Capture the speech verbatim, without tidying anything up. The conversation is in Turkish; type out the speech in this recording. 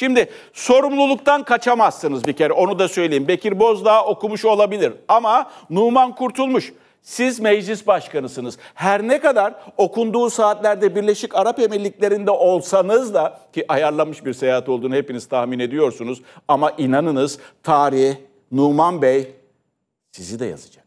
Şimdi sorumluluktan kaçamazsınız bir kere, onu da söyleyeyim. Bekir Bozdağ okumuş olabilir ama Numan Kurtulmuş, siz meclis başkanısınız. Her ne kadar okunduğu saatlerde Birleşik Arap Emirlikleri'nde olsanız da, ki ayarlanmış bir seyahat olduğunu hepiniz tahmin ediyorsunuz, ama inanınız tarih, Numan Bey sizi de yazacak.